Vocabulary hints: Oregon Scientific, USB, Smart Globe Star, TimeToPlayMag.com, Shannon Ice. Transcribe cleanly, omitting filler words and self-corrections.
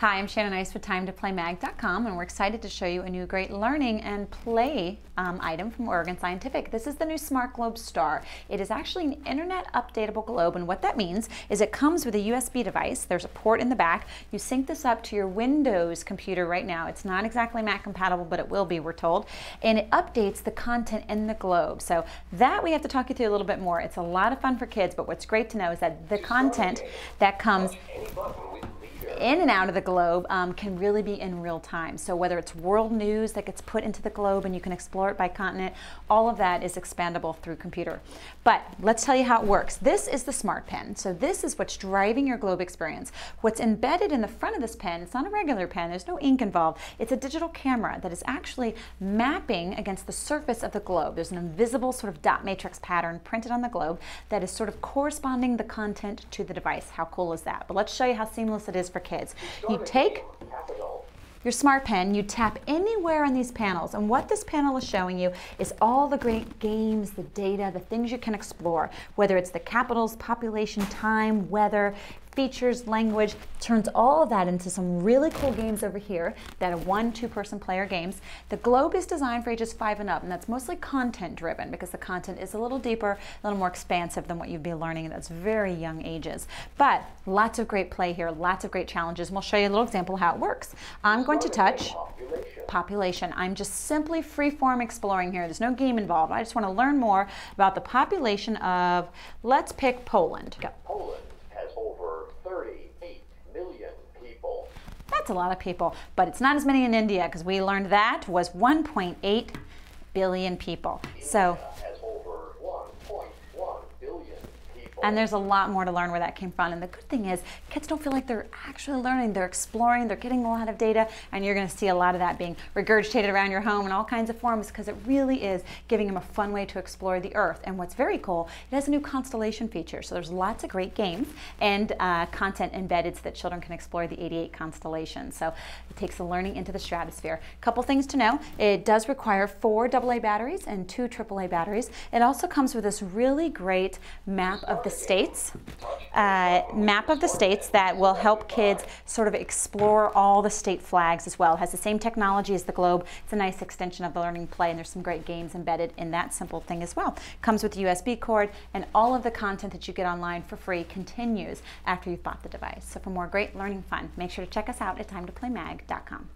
Hi, I'm Shannon Ice with TimeToPlayMag.com, and we're excited to show you a new great learning and play item from Oregon Scientific. This is the new Smart Globe Star. It is actually an internet updatable globe, and what that means is it comes with a USB device. There's a port in the back. You sync this up to your Windows computer right now. It's not exactly Mac compatible, but it will be, we're told, and it updates the content in the globe. So that we have to talk you through a little bit more. It's a lot of fun for kids, but what's great to know is that the content that comes in and out of the globe can really be in real time. So whether it's world news that gets put into the globe and you can explore it by continent, all of that is expandable through computer. But let's tell you how it works. This is the Smart Pen. So this is what's driving your globe experience. What's embedded in the front of this pen, it's not a regular pen, there's no ink involved. It's a digital camera that is actually mapping against the surface of the globe. There's an invisible sort of dot matrix pattern printed on the globe that is sort of corresponding the content to the device. How cool is that? But let's show you how seamless it is for kids. You take your Smart Pen, you tap anywhere on these panels, and what this panel is showing you is all the great games, the data, the things you can explore, whether it's the capitals, population, time, weather, features, language, turns all of that into some really cool games over here that are 1-, 2-person player games. The globe is designed for ages 5 and up, and that's mostly content driven because the content is a little deeper, a little more expansive than what you'd be learning at those very young ages. But lots of great play here, lots of great challenges, and we'll show you a little example of how it works. I'm going to touch population. I'm just simply free-form exploring here. There's no game involved. I just want to learn more about the population of, let's pick Poland. Go. A lot of people, but it's not as many in India, because we learned that was 1.8 billion people. So and there's a lot more to learn where that came from. And the good thing is kids don't feel like they're actually learning. They're exploring, they're getting a lot of data, and you're going to see a lot of that being regurgitated around your home in all kinds of forms, because it really is giving them a fun way to explore the Earth. And what's very cool, it has a new constellation feature. So there's lots of great games and content embedded so that children can explore the 88 constellations. So it takes the learning into the stratosphere. A couple things to know, it does require 4 AA batteries and 2 AAA batteries. It also comes with this really great map of the states, map of the states that will help kids sort of explore all the state flags as well. It has the same technology as the globe. It's a nice extension of the learning play, and there's some great games embedded in that simple thing as well. Comes with a USB cord, and all of the content that you get online for free continues after you've bought the device. So for more great learning fun, make sure to check us out at TimeToPlayMag.com.